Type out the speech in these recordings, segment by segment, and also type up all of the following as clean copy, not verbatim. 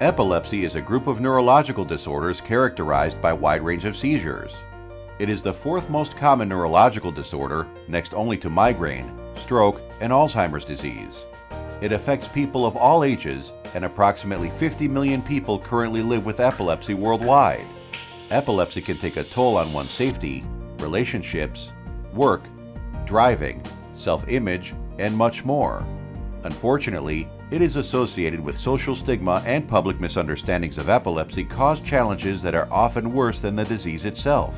Epilepsy is a group of neurological disorders characterized by a wide range of seizures. It is the fourth most common neurological disorder, next only to migraine, stroke, and Alzheimer's disease. It affects people of all ages, and approximately 50 million people currently live with epilepsy worldwide. Epilepsy can take a toll on one's safety, relationships, work, driving, self-image, and much more. Unfortunately, it is associated with social stigma, and public misunderstandings of epilepsy cause challenges that are often worse than the disease itself.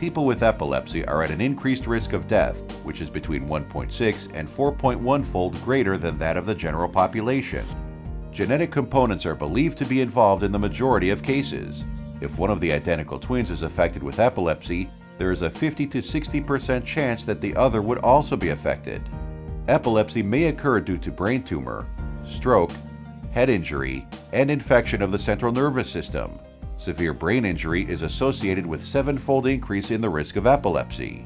People with epilepsy are at an increased risk of death, which is between 1.6 and 4.1-fold greater than that of the general population. Genetic components are believed to be involved in the majority of cases. If one of the identical twins is affected with epilepsy, there is a 50 to 60% chance that the other would also be affected. Epilepsy may occur due to brain tumor, stroke, head injury, and infection of the central nervous system. Severe brain injury is associated with 7-fold increase in the risk of epilepsy.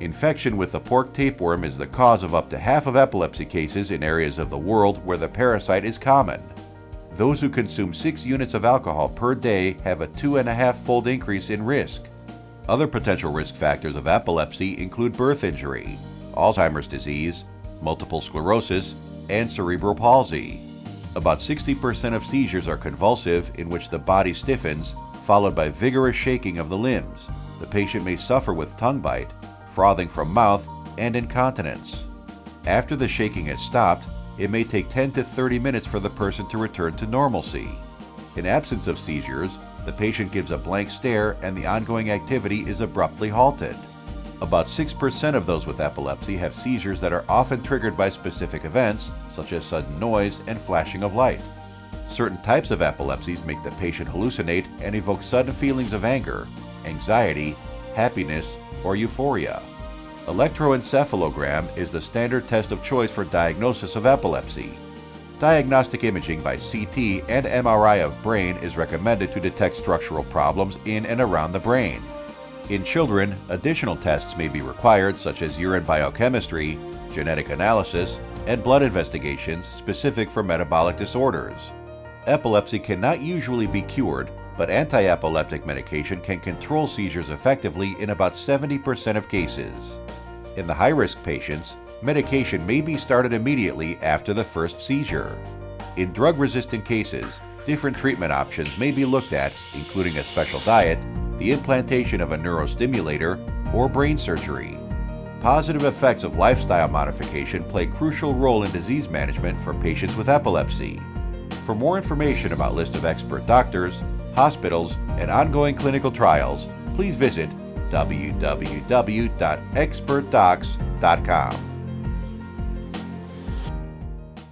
Infection with the pork tapeworm is the cause of up to half of epilepsy cases in areas of the world where the parasite is common. Those who consume 6 units of alcohol per day have a 2.5-fold increase in risk. Other potential risk factors of epilepsy include birth injury, Alzheimer's disease, multiple sclerosis, and cerebral palsy. About 60% of seizures are convulsive, in which the body stiffens, followed by vigorous shaking of the limbs. The patient may suffer with tongue bite, frothing from mouth, and incontinence. After the shaking has stopped, it may take 10 to 30 minutes for the person to return to normalcy. In absence of seizures, the patient gives a blank stare and the ongoing activity is abruptly halted. About 6% of those with epilepsy have seizures that are often triggered by specific events, such as sudden noise and flashing of light. Certain types of epilepsies make the patient hallucinate and evoke sudden feelings of anger, anxiety, happiness, or euphoria. Electroencephalogram is the standard test of choice for diagnosis of epilepsy. Diagnostic imaging by CT and MRI of brain is recommended to detect structural problems in and around the brain. In children, additional tests may be required, such as urine biochemistry, genetic analysis, and blood investigations specific for metabolic disorders. Epilepsy cannot usually be cured, but anti-epileptic medication can control seizures effectively in about 70% of cases. In the high-risk patients, medication may be started immediately after the first seizure. In drug-resistant cases, different treatment options may be looked at, including a special diet, the implantation of a neurostimulator, or brain surgery. Positive effects of lifestyle modification play a crucial role in disease management for patients with epilepsy. For more information about a list of expert doctors, hospitals, and ongoing clinical trials, please visit www.expertdox.com.